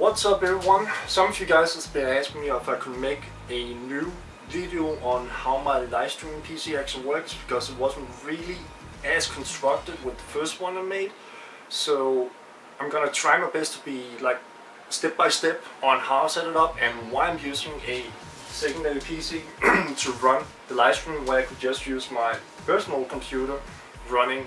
What's up everyone? Some of you guys has been asking me if I could make a new video on how my live streaming PC actually works, because it wasn't really as constructed with the first one I made. So I'm gonna try my best to be like step by step on how I set it up and why I'm using a secondary PC to run the live stream, where I could just use my personal computer running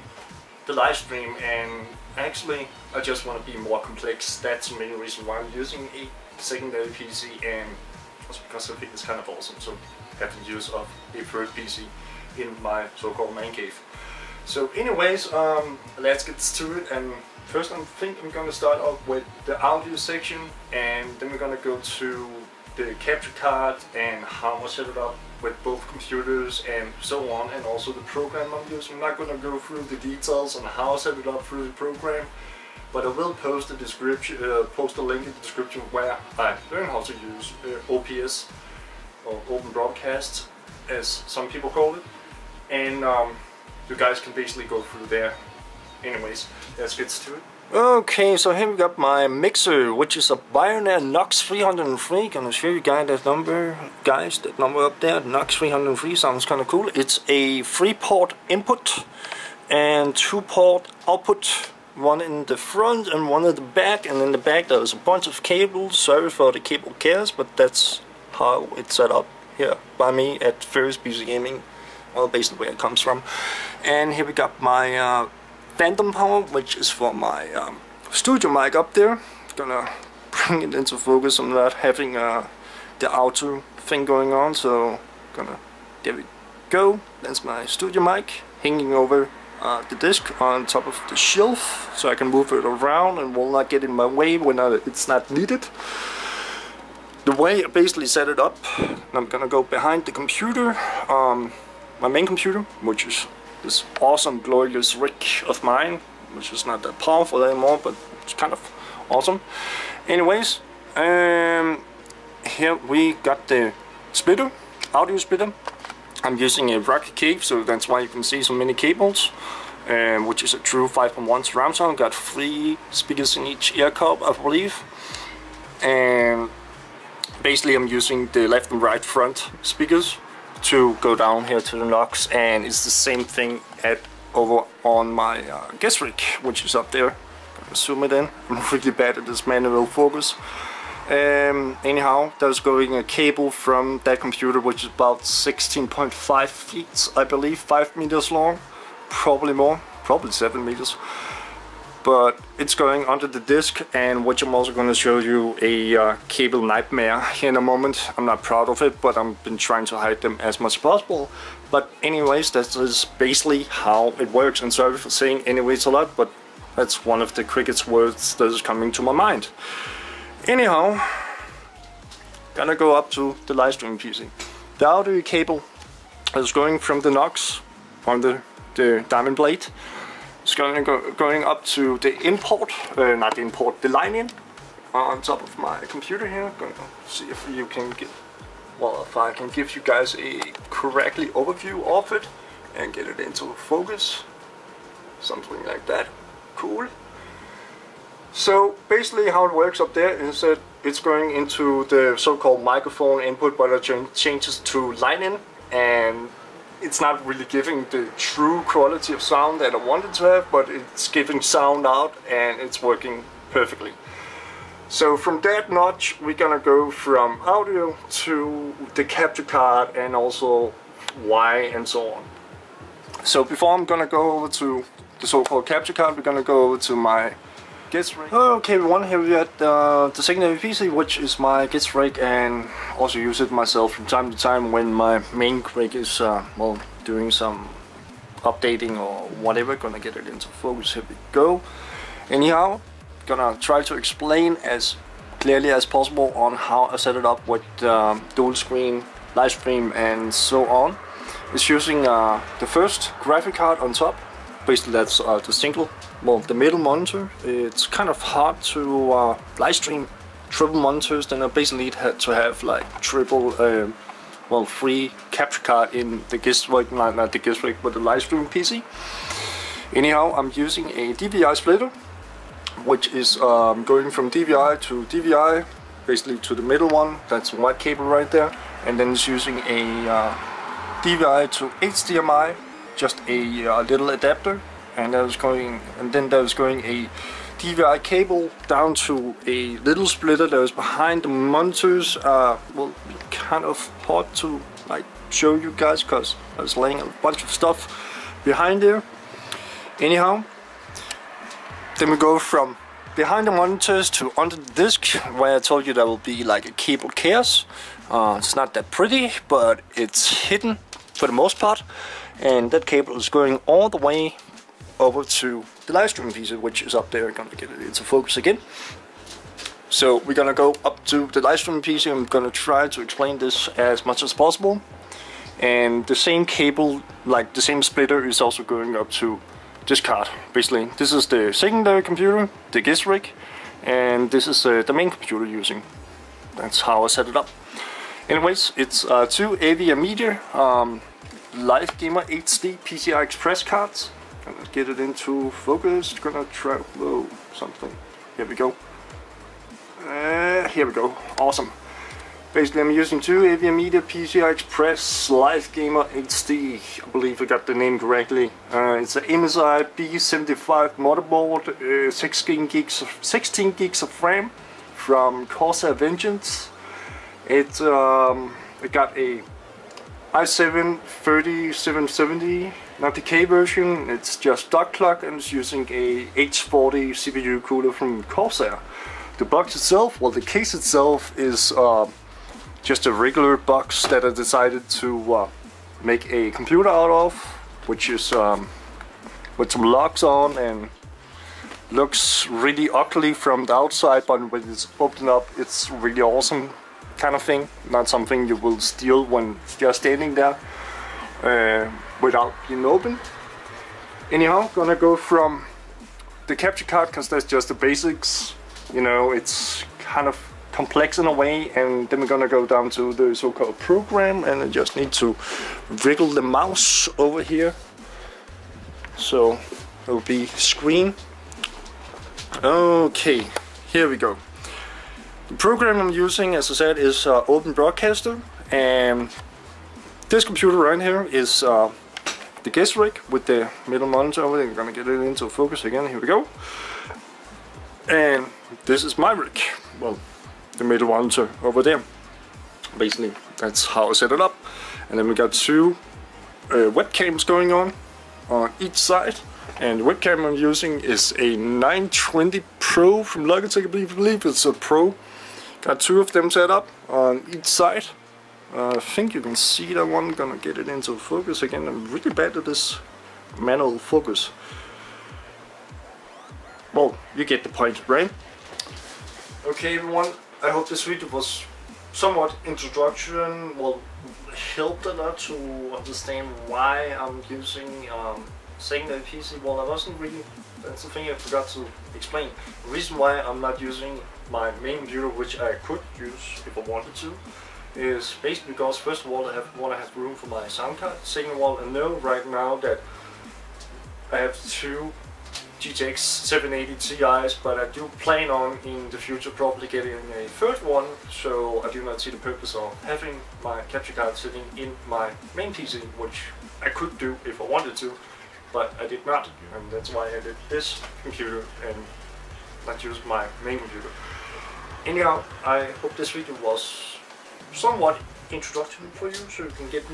the live stream. And actually, I just want to be more complex. That's the main reason why I'm using a secondary PC, and also because I think it's kind of awesome to have the use of a third PC in my so-called man cave. So anyways, let's get to it. And first I think I'm going to start off with the audio section, and then we're going to go to the capture card and how I set it up with both computers and so on, and also the program I'm using. I'm not going to go through the details on how I set it up through the program, but I will post a description, post a link in the description where I learn how to use OBS, or Open Broadcast as some people call it, and you guys can basically go through there. Anyways, let's get to it. Okay, so here we got my mixer, which is a Behringer Nox303. Gonna show you guys that number, guys. That number up there, Nox303, sounds kind of cool. It's a 3-port input and 2-port output. One in the front and one in the back. And in the back there is a bunch of cables. Sorry for the cable chaos, but that's how it's set up here by me at Furious PC Gaming. Well, basically where it comes from. And here we got my phantom power, which is for my studio mic up there. Gonna bring it into focus. I'm not having the auto thing going on, so gonna, there we go. That's my studio mic hanging over the disc on top of the shelf, so I can move it around and will not get in my way when it's not needed. The way I basically set it up, I'm gonna go behind the computer, my main computer, which is this awesome glorious rig of mine, which is not that powerful anymore, but it's kind of awesome. Anyways, here we got the splitter, audio splitter. I'm using a rocket cable, so that's why you can see so many cables, which is a true 5.1 surround sound. Got 3 speakers in each ear cup, I believe. And basically I'm using the left and right front speakers to go down here to the Nox, and it's the same thing at over on my guest rig, which is up there. Gonna zoom it in. I'm really bad at this manual focus. Anyhow, there's going a cable from that computer, which is about 16.5 feet, I believe, 5 meters long, probably more, probably 7 meters. But it's going under the disc, and which I'm also going to show you a cable nightmare in a moment. I'm not proud of it, but I've been trying to hide them as much as possible. But anyways, that is basically how it works. And sorry for saying anyways a lot, but that's one of the quickest words that is coming to my mind. Anyhow, gonna go up to the live stream PC. The audio cable is going from the Nox on the diamond blade. It's going up to the the line in on top of my computer here. Gonna see if you can get, well, if I can give you guys a correctly overview of it and get it into focus, something like that. Cool. So basically how it works up there is that it's going into the so-called microphone input, but it changes to line in, and it's not really giving the true quality of sound that I wanted to have, but it's giving sound out and it's working perfectly. So from that notch, we're gonna go from audio to the capture card and also Y and so on. So before I'm gonna go over to the so-called capture card, we're gonna go over to my guest rig. Okay everyone, here we got the secondary PC, which is my guest rig, and also use it myself from time to time when my main rig is well, doing some updating or whatever. Gonna get it into focus, here we go. Anyhow, gonna try to explain as clearly as possible on how I set it up with dual screen, live stream and so on. It's using the first graphic card on top. Basically that's the single, well, the middle monitor. It's kind of hard to live stream triple monitors, then I basically had to have like triple, well, 3 capture card in the guest rig, not the guest rig, but the live stream PC. Anyhow, I'm using a DVI splitter, which is going from DVI to DVI, basically to the middle one. That's the white cable right there, and then it's using a DVI to HDMI, just a little adapter, and that was going, and then there was going a DVI cable down to a little splitter that was behind the monitors. Well, kind of hard to like show you guys because I was laying a bunch of stuff behind there. Anyhow, then we go from behind the monitors to under the disc, where I told you there will be like a cable chaos. It's not that pretty, but it's hidden for the most part, and that cable is going all the way over to the live stream PC, which is up there. I'm gonna get it into focus again. So we're gonna go up to the live stream PC. I'm gonna try to explain this as much as possible. And the same cable, like the same splitter, is also going up to this card. Basically, this is the secondary computer, the GIS rig, and this is the main computer using. That's how I set it up. Anyways, it's two AVerMedia Live Gamer HD PCI Express cards. Gonna get it into focus. Gonna try. Whoa, something. Here we go. Here we go. Awesome. Basically, I'm using two AVerMedia PCI Express Live Gamer HD. I believe I got the name correctly. It's an MSI B75 motherboard, 16 gigs of RAM from Corsair Vengeance. It's I got a i7 3770, not the K version. It's just duck clock, and it's using a H40 CPU cooler from Corsair. The box itself, well, the case itself is just a regular box that I decided to make a computer out of, which is with some locks on, and looks really ugly from the outside, but when it's opened up, it's really awesome kind of thing. Not something you will steal when you're standing there without being open. Anyhow, gonna go from the capture card, because that's just the basics, you know, it's kind of complex in a way, and then we're gonna go down to the so-called program, and I just need to wriggle the mouse over here, so it will be screen. Okay, here we go. The program I'm using, as I said, is Open Broadcaster, and this computer right here is the GIS rig with the middle monitor over there. I'm gonna get it into focus again. Here we go. And this is my rig. Well, the middle monitor over there. Basically, that's how I set it up. And then we got two webcams going on each side. And the webcam I'm using is a 920 Pro from Logitech, I believe it's a Pro. Got two of them set up on each side. I think you can see that one. Gonna get it into focus again. I'm really bad at this manual focus. Well, you get the point, right? Okay, everyone, I hope this video was somewhat introduction, well, helped a lot to understand why I'm using secondary PC. Well, I wasn't really, that's the thing I forgot to explain. The reason why I'm not using my main computer, which I could use if I wanted to, is basically because, first of all, I want to have room for my sound card. Second of all, I know right now that I have two GTX 780 Ti's, but I do plan on in the future probably getting a third one, so I do not see the purpose of having my capture card sitting in my main PC, which I could do if I wanted to, but I did not, and that's why I did this computer and not use my main computer. Anyhow, I hope this video was somewhat introduction for you, so you can get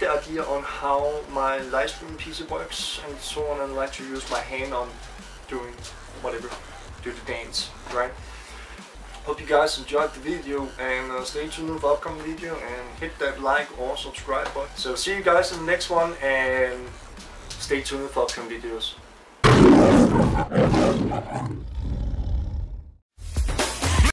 the idea on how my live stream PC works and so on, and like to use my hand on doing whatever, do the dance, right? Hope you guys enjoyed the video, and stay tuned for upcoming video and hit that like or subscribe button. So see you guys in the next one, and stay tuned for upcoming videos.